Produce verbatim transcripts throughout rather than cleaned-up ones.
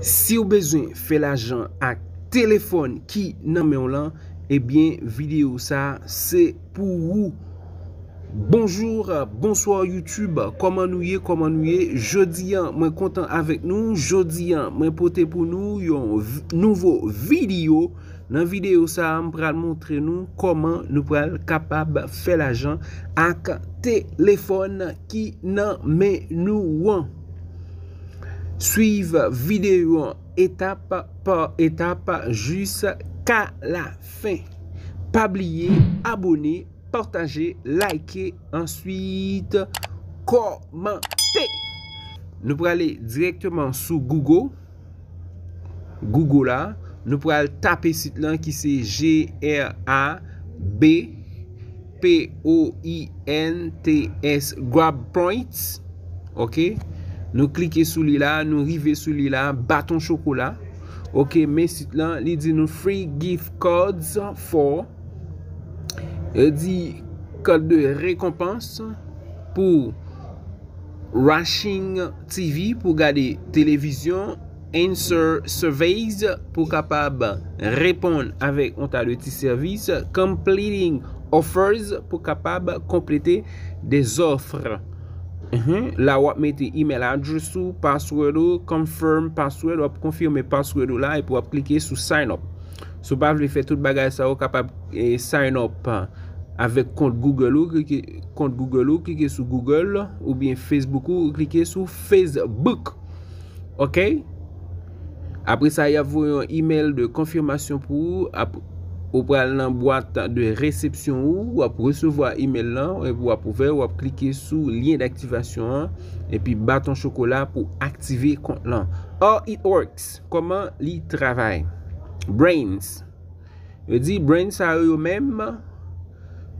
Si vous avez besoin de faire l'argent avec téléphone qui n'a pas là, eh bien, vidéo ça, c'est pour vous. Bonjour, bonsoir YouTube, comment nous y est, comment nous y est, jeudi, je suis content avec nous, jeudi, je suis porté pour nous, une nouvelle vidéo. Dans la vidéo, ça va montrer nous comment nous sommes capables de faire l'argent avec un téléphone qui n'a mais nous. Suivez vidéo étape par étape jusqu'à la fin. Pas oublier, abonner, partager, liker, ensuite commenter. Nous allons aller directement sur Google. Google là. Nous pourrons taper site là qui c'est G R A B P O I N T S Grab Points. OK, nous cliquons sur lui là, nous arrivons sur lui là, bâton chocolat. OK, mais site là, il dit nous free gift codes for, il dit code de récompense pour Rushing T V pour regarder télévision. Answer surveys pour capable répondre avec un tas de petits services. Completing offers pour capable compléter des offres. Mm-hmm. Là, vous mettez email address ou password, confirm password, vous confirmez password là et pour cliquer sur sign up. Si vous voulez faire tout le bagage, vous êtes capable de sign up avec compte Google ou cliquez, compte Google ou cliquez sur Google ou bien Facebook ou cliquez sur Facebook. OK? Après ça, il y a un email de confirmation pour vous pour aller dans la boîte de réception ou pour recevoir email là et vous pouvez cliquer sur lien d'activation et puis bâton chocolat pour activer compte là. How it works, comment il travaille. Brains. Je dis brains à eux-mêmes,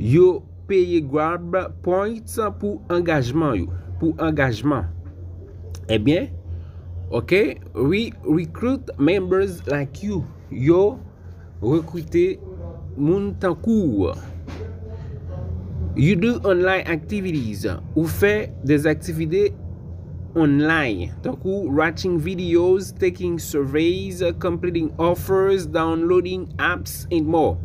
yo paye Grab Points pour engagement yo, pour engagement. Eh bien, OK, we recruit members like you. Yo recruter moun tan kou. You do online activities. Ou fait des activités online. Tan kou, watching videos, taking surveys, completing offers, downloading apps and more.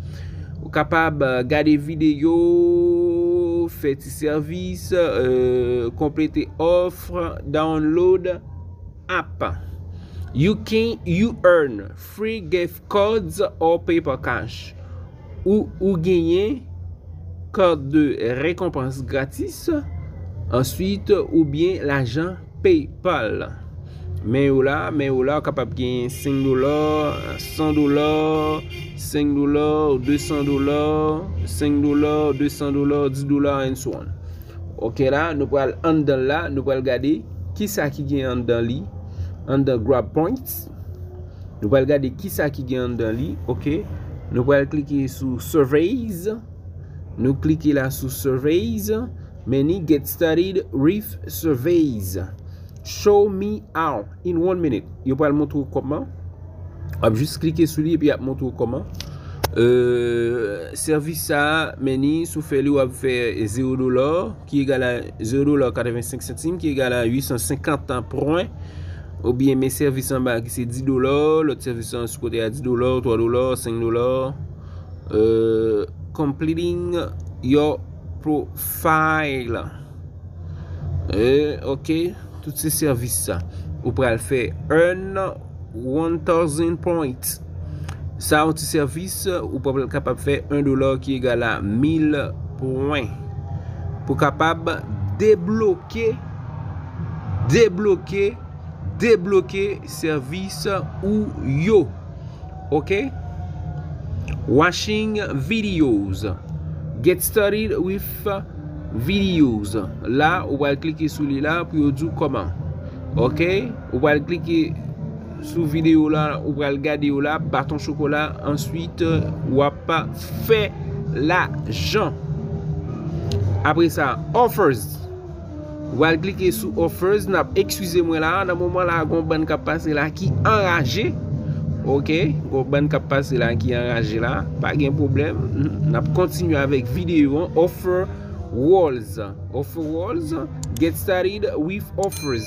Ou capable garder vidéo, faire service, euh, compléter offre, download app. You can you earn free gift codes or paper cash. Ou, ou gagner code de récompense gratis. Ensuite, ou bien l'argent PayPal. Mais ou là, mais ou là, capable de gagner cinq dollars, cent dollars, cinq dollars, deux cents dollars, cinq dollars, deux cents dollars, dix dollars, and so on. OK, là, nous pouvons aller en dedans là, nous pouvons regarder qui ça qui gagne dans lui. Under Grab Points, nous allons regarder qui ça qui gagne dans lui. OK, nous allons cliquer sur Surveys. Nous cliquer là sur Surveys. Many get started with Surveys. Show me how in one minute. Vous allez montrer comment. On va juste cliquer sur lui et puis on va montrer comment. Euh, service à many sous fait lui on va faire zéro dollar qui égale à zéro dollar quatre-vingt-cinq centimes qui égale à huit cent cinquante points. Ou bien mes services en bas qui c'est dix dollars, l'autre service en sous côté à dix dollars, trois dollars, cinq dollars. Euh, completing your profile. Euh, OK, tous ces services ça. Vous pouvez le faire un mille points. Ça, tous ces services, vous pouvez être capable de faire un dollar qui égale à mille points. Pour capable débloquer débloquer débloquer service ou yo. OK, watching videos, get started with videos là on va cliquer sur lui là pour dire comment. OK, on va cliquer sur vidéo là, on va regarder là bâton chocolat, ensuite on va pas faire l'argent. Après ça, offers. Vous allez cliquer sur offers. Excusez-moi là, dans le moment là, on a un cap passé là qui enragé. OK, on a un cap passé là qui enragé là, pas de problème. On continue avec vidéo offer walls. Offer walls, get started with offers.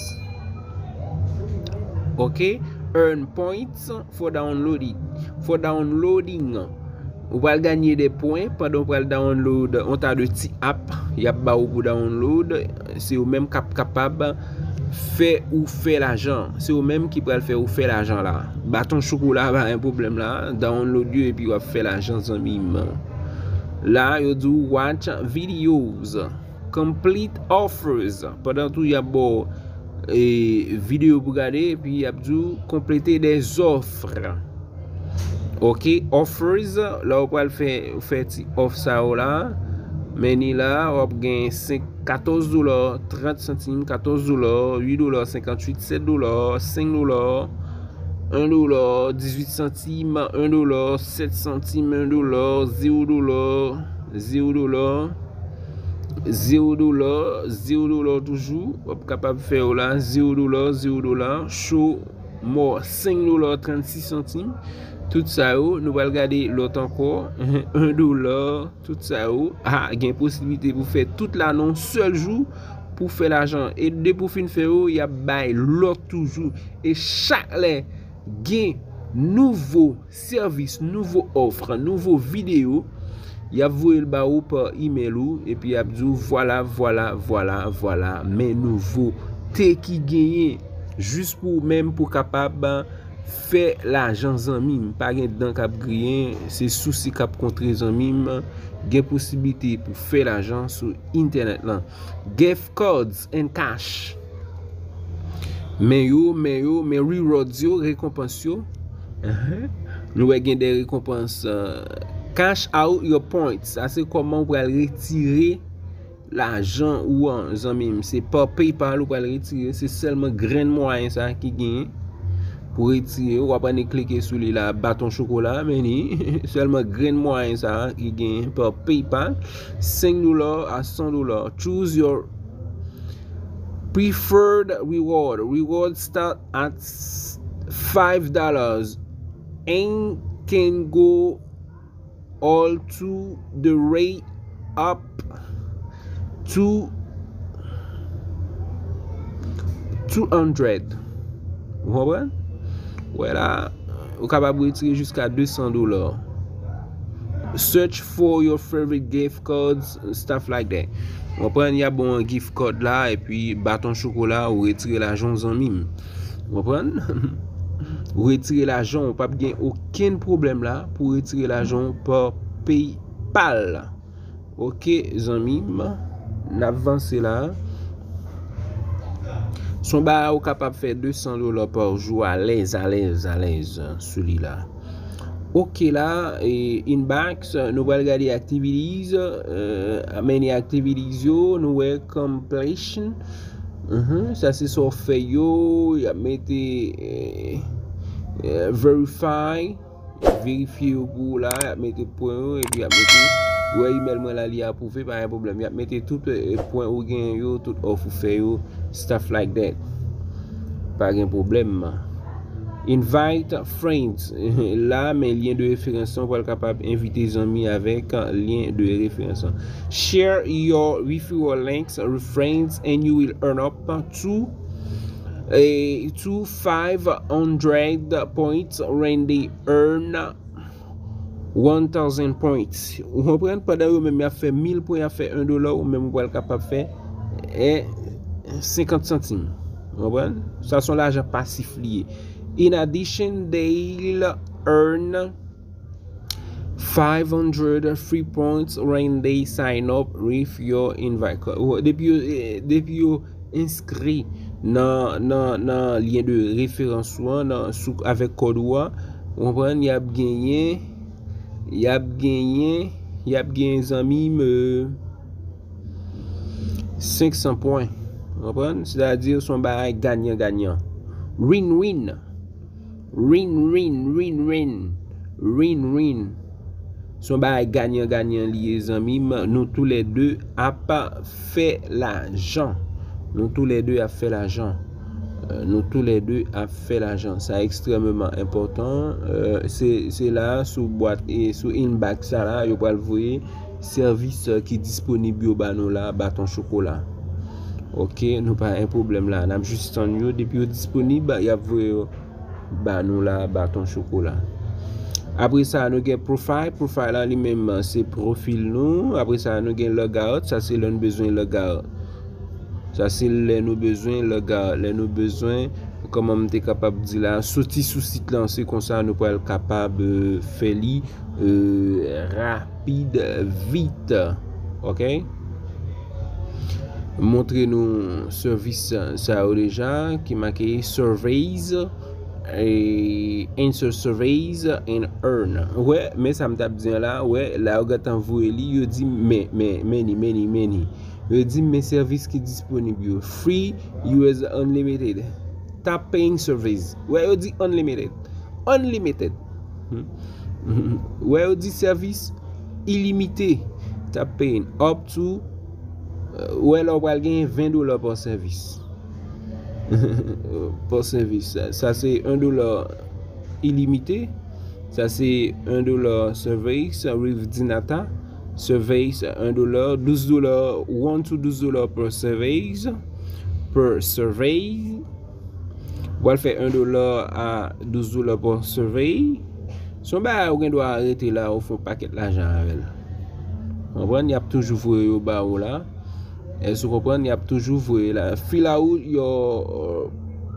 OK, earn points for downloading. For downloading, vous pouvez gagner des points pendant que vous download. On a de petites apps, il y a pas beaucoup download. C'est vous même cap capable faire ou faire l'argent. C'est vous même qui peut faire ou faire l'argent là. Bâton chocolat, bah, un problème là. Download et puis vous faire l'argent sans mime. Là, vous do watch videos, complete offers. Pendant tout il y a beau et vidéo pour regarder, puis abdou compléter des offres. OK, offers là on peut faire faire off ça là. Mais ni là on gagne quatorze dollars, trente centimes, quatorze dollars, huit dollars, cinquante-huit, sept dollars, cinq dollars, un dollar, dix-huit centimes, un dollar, sept centimes, un dollar, zéro dollar, zéro dollar. zéro dollar, zéro dollar toujours, capable faire là, zéro dollar, zéro dollar, show more, cinq dollars, trente-six centimes, tout ça, nous allons regarder l'autre encore, un dollar, tout ça, ah, il y a une possibilité pour faire toute l'annonce, seul jour, pour faire l'argent, et de pour fin faire, il y a bail, l'autre toujours, et chaque les gain, nouveau service, nouveau offre, nouveau vidéo, il y a voué le baou par email ou et puis abdou voilà voilà voilà voilà mais nouveau t'es qui gagné juste pour même pour capable faire l'argent en mime pas gain dedans cap rien c'est souci cap contrer en mime gain possibilité pour faire l'argent sur internet là gift cards and cash mais yo mais yo mais rewards yo récompense yo nous avons des récompenses euh, cash out your points. Ça c'est comment vous allez retirer l'argent ou en zamim. C'est pas PayPal ou allez retirer. C'est seulement grain moyen ça qui gagne pour retirer. Ou après cliquer sur les la bâton chocolat mais ni seulement grain moyen ça qui gagne par PayPal. cinq dollars à cent dollars. Choose your preferred reward. Reward start at five dollars and can go all to the rate up to two hundred. Vous comprenez? Voilà. Vous êtes capable de retirer jusqu'à deux cents dollars. Search for your favorite gift cards, stuff like that. Vous comprenez? Il y a bon gift card là et puis bâton chocolat ou retirer l'argent en mime. Vous comprenez? Retirer l'argent, on pas gain aucun problème là pour retirer l'argent par PayPal. OK, zamim, l'avancer là. Son ba ou capable faire deux cents dollars par jour à l'aise, à l'aise, à l'aise celui-là. OK là et inbox, nous allons regarder activities, euh, many activities yo, nous allons completion. Mm-hmm. Ça c'est sur fait yo, il y a mettez Uh, verify, vérifier au bout là, mettez point et puis mettez ouais email moi là li approuvé pas un problème, mettez tout euh, point ou gain yo, tout off ou fait yo, stuff like that. Pas un problème. Invite friends là mais lien de référence on va être capable inviter les amis avec lien de référence. Share your referral links with friends and you will earn up to Uh, to five hundred points when they earn one thousand points. Vous comprenez pas d'ailleurs même à faire mille points à faire un dollar ou même vous êtes capable de faire et cinquante centimes. Vous comprenez? Ça sont l'argent passif lié. In addition, they'll earn five hundred free points when they sign up with your invite. Depuis depuis inscrit dans le lien de référence avec code ouah on prend il y a gagné il y a gagné il y a gagné amis cinq cents points on prend c'est-à-dire son bail gagnant gagnant win win win win win win win win son bail gagnant gagnant les amis nous tous les deux a pas fait l'argent. Nous tous les deux a fait l'argent. Euh, nous tous les deux a fait l'argent. C'est extrêmement important. Euh, c'est là sous boîte et sous inbox ça là, vous pouvez le voir service qui est disponible au bano là, bâton chocolat. OK, nous pas un problème là. N'a juste en nous depuis disponible, il y a ba nous là bâton chocolat. Après ça nous gain profile, profile là lui-même c'est profil nous. Après ça nous gain logout, ça c'est l'un besoin logout. Ça c'est les nous besoin logout, les nous besoin comment on est capable de dire là sorti sous site là c'est comme ça nous pour être capable euh, faire li euh, rapide vite. OK? Montrez-nous service ça déjà qui marqué surveys et insert surveys and earn. Ouais, mais ça me tape bien là, ouais, là regardant vous il dit mais mais mais mais mais il dit mes services qui disponibles free U S unlimited. Tap paying service. Ouais, il dit unlimited. Unlimited. Ouais, il dit service illimité. Tap paying up to ou alors on gagne vingt dollars par service. Par service, ça, ça c'est un dollar illimité. Ça c'est un dollar service with Dinata. Service un dollar, douze dollars, un to douze dollars par service. Per survey. On fait un dollar à douze dollars par survey. Son ba on doit arrêter là, on fait un paquet d'argent avec. On voit il y a toujours vous ba là. Et si vous comprenez, il y a toujours vous là. Fill out your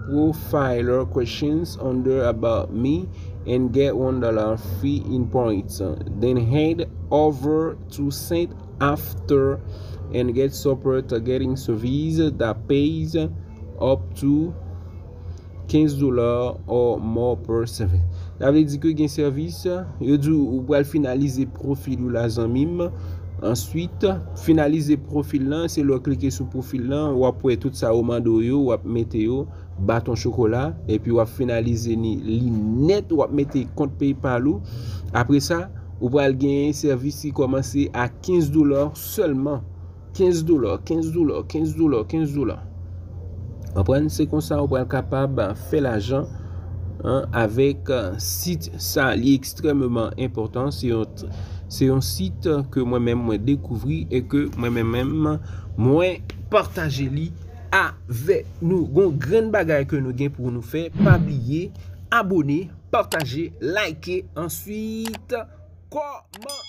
profiler questions under about me and get one dollar fee in points. Then head over to send after and get support getting service that pays up to quinze dollars or more per service. Ça veut dire que gain service, yo dit ou pour finaliser profil ou la zanmim. Ensuite, finaliser profil là, c'est le cliquer sur profil là, ou après tout ça au mandoyo, ou mettre bâton chocolat et puis ou finaliser li net ou mettre compte PayPal ou après ça, ou va gagner service qui commence à quinze dollars seulement. quinze dollars, quinze dollars, quinze dollars, quinze dollars. Après c'est comme ça on va être capable faire l'argent. Hein, avec un site ça est extrêmement important, c'est un, c'est un site que moi-même moi découvri et que moi-même moi, moi partager li avec nous. Gon grande bagaille que nous gain pour nous faire, pas oublier, abonner, partager, liker, ensuite comment